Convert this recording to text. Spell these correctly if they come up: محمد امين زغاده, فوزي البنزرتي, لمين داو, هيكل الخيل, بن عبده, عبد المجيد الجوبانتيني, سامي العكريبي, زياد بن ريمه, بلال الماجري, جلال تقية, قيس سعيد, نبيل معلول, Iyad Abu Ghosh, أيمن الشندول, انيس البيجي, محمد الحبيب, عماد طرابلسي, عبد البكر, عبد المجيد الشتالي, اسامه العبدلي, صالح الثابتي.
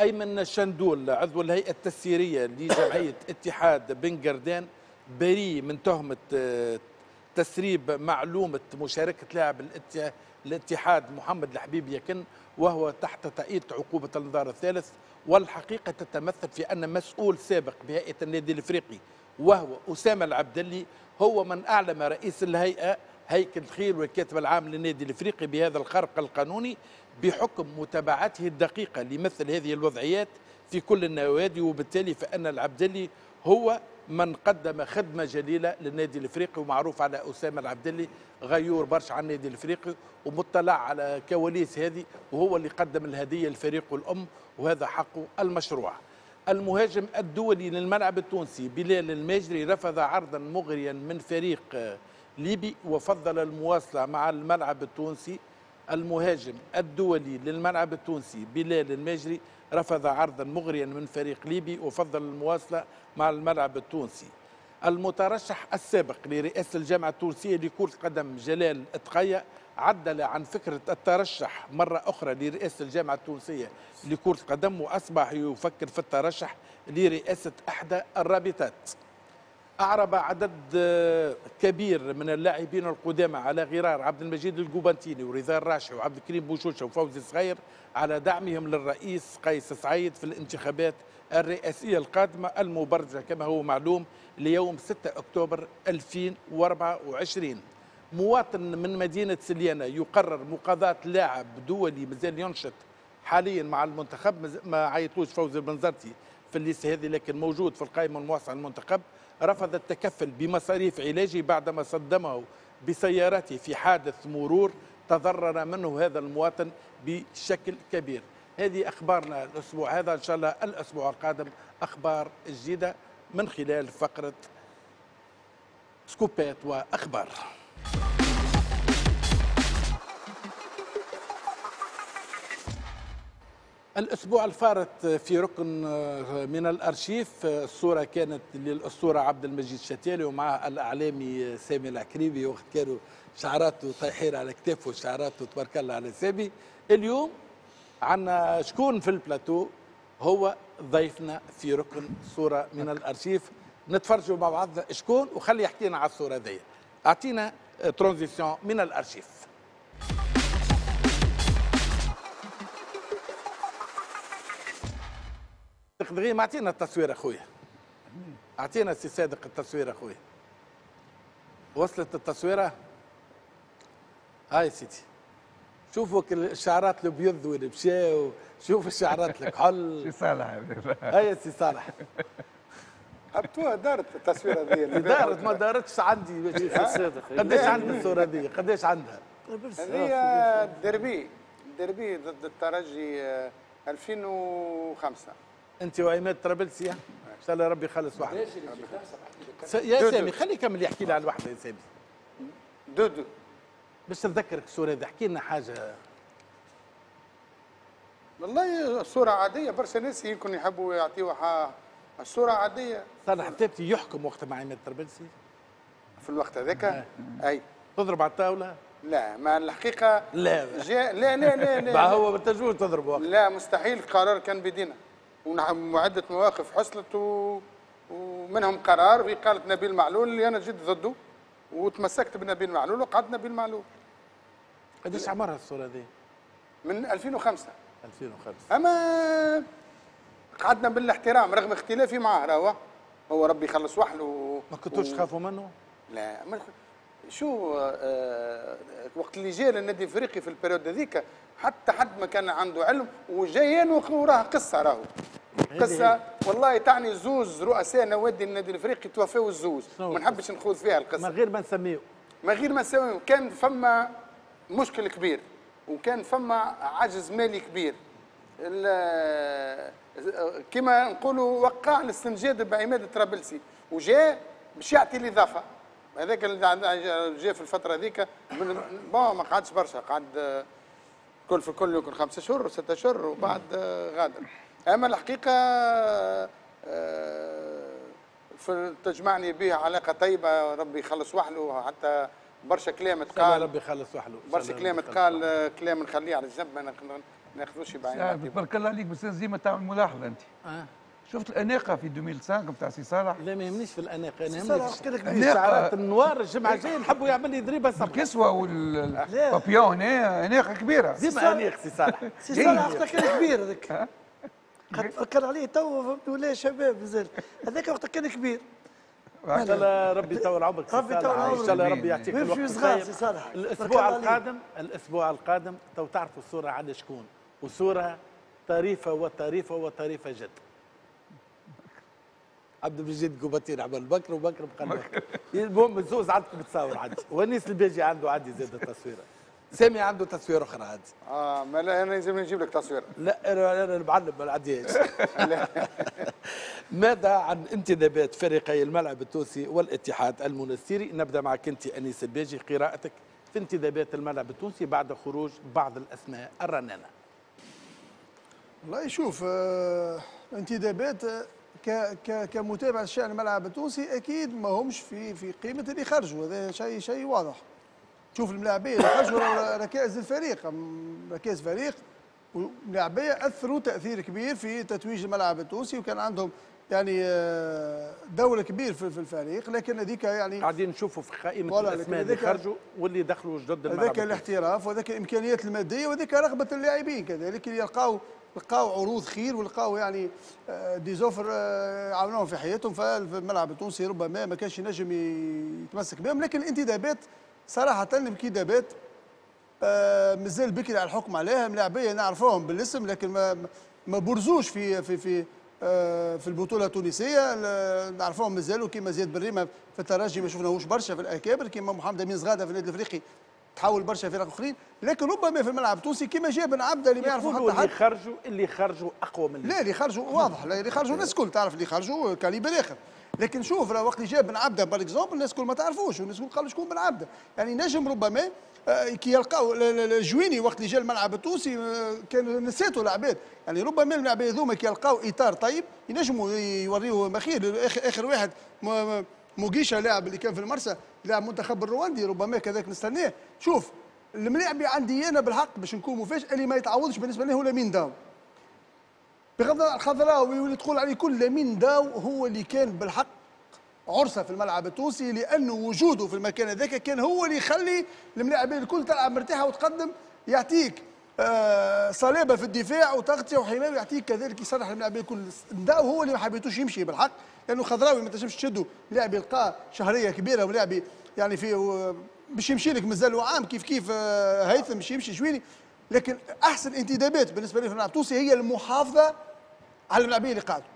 أيمن الشندول عضو الهيئة التسييرية لجمعية اتحاد بن قردان بريء من تهمة تسريب معلومة مشاركة لاعب الاتحاد محمد الحبيب يكن وهو تحت تأييد عقوبة الانذار الثالث، والحقيقة تتمثل في أن مسؤول سابق بهيئة النادي الإفريقي وهو اسامه العبدلي هو من اعلم رئيس الهيئه هيكل الخيل والكاتب العام للنادي الافريقي بهذا الخرق القانوني بحكم متابعته الدقيقه لمثل هذه الوضعيات في كل النوادي، وبالتالي فان العبدلي هو من قدم خدمه جليله للنادي الافريقي، ومعروف على اسامه العبدلي غيور برشا عن النادي الافريقي ومطلع على كواليس هذه، وهو اللي قدم الهديه لفريقه الام وهذا حقه المشروع. المهاجم الدولي للملعب التونسي بلال الماجري رفض عرضا مغريا من فريق ليبي وفضل المواصلة مع الملعب التونسي. المهاجم الدولي للملعب التونسي بلال الماجري رفض عرضا مغريا من فريق ليبي وفضل المواصلة مع الملعب التونسي. المترشح السابق لرئاسة الجامعة التونسية لكرة القدم جلال تقية عدل عن فكرة الترشح مرة أخرى لرئاسة الجامعة التونسية لكرة القدم وأصبح يفكر في الترشح لرئاسة أحدى الرابطات. أعرب عدد كبير من اللاعبين القدامى على غرار عبد المجيد الجوبانتيني ورضا الراشي وعبد الكريم بوشوشة وفوزي الصغير على دعمهم للرئيس قيس سعيد في الانتخابات الرئاسية القادمة المبرمجة كما هو معلوم ليوم 6 أكتوبر 2024. مواطن من مدينة سليانة يقرر مقاضاة لاعب دولي مازال ينشط حاليا مع المنتخب، ما عيطوش فوزي البنزرتي في الليست هذه لكن موجود في القائمة الموسعة للمنتخب، رفض التكفل بمصاريف علاجه بعدما صدمه بسيارته في حادث مرور تضرر منه هذا المواطن بشكل كبير. هذه أخبارنا الأسبوع هذا، إن شاء الله الأسبوع القادم أخبار جديدة من خلال فقرة سكوبات وأخبار. الأسبوع الفارط في ركن من الأرشيف الصورة كانت للأسطورة عبد المجيد الشتالي ومعه الأعلامي سامي العكريبي، وقت كانوا شعراته طايحين على كتافه وشعراته تبارك الله على سامي. اليوم عنا شكون في البلاتو؟ هو ضيفنا في ركن صورة من الأرشيف، نتفرجوا مع بعضنا شكون وخلي يحكينا على الصورة ذي. أعطينا ترانزيسيون من الأرشيف. دغيم اعطينا التصوير اخويا، اعطينا سي صادق التصوير اخويا. وصلت التصويره؟ هاي سيدي شوفوا الشعرات الابيض وين مشاو، شوف الشعرات الكحل. سي صالح هاي سي صالح حطوها، دارت التصويره هذه دارت ما دارتش عندي سي صادق. قداش عندها الصوره هذه؟ قداش عندها؟ هذه الدربي ضد الترجي 2005 انت وعماد طرابلسي. ان شاء الله ربي يخلص واحده يا سامي، خلي يكمل يحكي لي على الوحده يا سامي. دودو باش نذكرك الصوره هذه، احكي لنا حاجه. والله صوره عاديه، برشا ناس يمكن يحبوا يعطيوها الصوره عاديه. صالح الثابتي يحكم وقت مع عماد طرابلسي في الوقت هذاك اي تضرب على الطاوله. لا ما الحقيقه لا جاء لا لا لا لا هو ما تنجموش تضربوا، لا مستحيل. قرار كان بدينا وعدة مواقف حصلت ومنهم قرار بإقالة نبيل معلول اللي أنا جيت ضده وتمسكت بنبيل معلول وقعدت نبيل معلول. قداش عمرها الصورة دي؟ من 2005. 2005 أما قعدنا بالاحترام رغم اختلافي معاه، راهو هو ربي يخلص وحله. ما كنتوش تخافوا منه؟ لا شو وقت اللي جاء للنادي الافريقي في البريود هذيك حتى حد ما كان عنده علم وجايين وراها قصه، راهو قصه والله تعني زوز رؤساء نوادي النادي الافريقي توفاوا الزوز، ما نحبش نخوض فيها القصه من غير ما نسميو. كان فما مشكل كبير وكان فما عجز مالي كبير كما نقولوا، وقع الاستنجاد بعماد طرابلسي وجاء باش يعطي الاضافه. هذاك اللي جاء في الفترة هذيك ما قعدش برشا، قعد كل في الكل يكون 5 أشهر و6 أشهر وبعد غادر. أما الحقيقة تجمعني به علاقة طيبة، ربي يخلص وحله. حتى برشا كلام تقال، برشا كلام تقال كلام نخليه على الجنب، ما ما ياخذوش بعينك. بارك الله عليك، بس لازم تعمل ملاحظه انت. شفت الاناقه في 2005 نتاع سي صالح؟ لا ما يهمنيش في الاناقه، انا يهمني الشعارات النوار الجمعه الجايه نحبوا يعمل لي ضريبه صح. الكسوه والبابيون هنا اناقه كبيره. ديما انيق سي صالح. سي صالح وقتها كان كبير هذاك. قد فكر عليه تو فهمت ولا شباب مازال. هذاك وقتها كان كبير. ان شاء الله ربي يطول عمرك سي صالح، ان شاء الله ربي يعطيك الوقت الخير. الاسبوع القادم تو تعرفوا الصوره على شكون، وصوره طريفه وطريفه وطريفه جد. عبد المجيد الجوبانتيني عبد البكر وبكر بقلبه. المهم الزوز عندكم تصاور عندي، وانيس البيجي عنده عندي زاد تصويره. سامي عنده تصويره اخرى عندي. ما لا انا لازم نجيب لك تصويره. لا انا المعلم ما عنديهاش. ماذا عن انتدابات فريقي الملعب التونسي والاتحاد المنستيري؟ نبدا معك انت انيس البيجي، قراءتك في انتدابات الملعب التونسي بعد خروج بعض الاسماء الرنانه. والله يشوف انتدابات كمتابعه شأن الملعب التونسي اكيد ما همش في قيمه اللي خرجوا، هذا شيء واضح. شوف الملاعبيه اللي خرجوا ركائز الفريق، ركائز فريق وملاعبيه اثروا تاثير كبير في تتويج الملعب التونسي، وكان عندهم يعني دور كبير في الفريق، لكن هذيك يعني قاعدين نشوفوا في قائمه الاسماء اللي خرجوا واللي دخلوا جدد الملعب، هذاك الاحتراف وهذاك الامكانيات الماديه وهذاك رغبه اللاعبين كذلك، اللي لقاو عروض خير ولقاو يعني ديزوفر عاونوهم في حياتهم. فالملعب التونسي ربما ما كانش ينجم يتمسك بهم، لكن الانتدابات صراحه انتدابات مازال بكري على الحكم عليها. ملاعبيه نعرفوهم بالاسم لكن ما برزوش في في في في البطوله التونسيه، نعرفوهم مازالوا كيما زياد بن ريمه في الترجي ما شفناهوش برشا في الاكابر، كيما محمد امين زغاده في النادي الافريقي تحاول برشا فرق اخرين، لكن ربما في الملعب التونسي كيما جاء بن عبده اللي ما يعرفوا حتى حد. اللي خرجوا اقوى من لا اللي خرجوا واضح، اللي خرجوا الناس الكل تعرف اللي خرجوا كاليبر اخر، لكن شوف راه وقت اللي جاء بن عبده باغ اكزومبل الناس الكل ما تعرفوش، والناس الكل قالوا شكون بن عبده، يعني نجم ربما كي يلقاو الجويني وقت اللي جاء الملعب التونسي كانوا نسيتوا العباد، يعني ربما العباد هذوما كي يلقاو اطار طيب ينجموا يوريوه مخير. اخر واحد موجيشا لاعب اللي كان في المرسى لاعب منتخب الرواندي ربما كذاك نستناه. شوف الملاعبي عندي انا بالحق باش نكون مفاجئ اللي ما يتعوضش بالنسبه لي هو لمين داو، بغض الخضراوي واللي تقول عليه كل. لمين داو هو اللي كان بالحق عرسه في الملعب التونسي، لانه وجوده في المكان هذاك كان هو اللي يخلي الملاعبين الكل تلعب مرتاحه وتقدم، يعطيك صلابه في الدفاع وتغطيه وحمايه، ويعطيك كذلك يصرح الملاعبين الكل. داو هو اللي ما حبيتوش يمشي بالحق، لانه خضراوي ما تنجمش تشده، لاعب يلقاه شهريه كبيره ولاعب يعني في باش يمشي لك مازال عام كيف كيف هيثم باش يمشي جويني. لكن احسن انتدابات بالنسبه لي في الملعب التونسي هي المحافظه على الملاعبين اللي قاعدوا،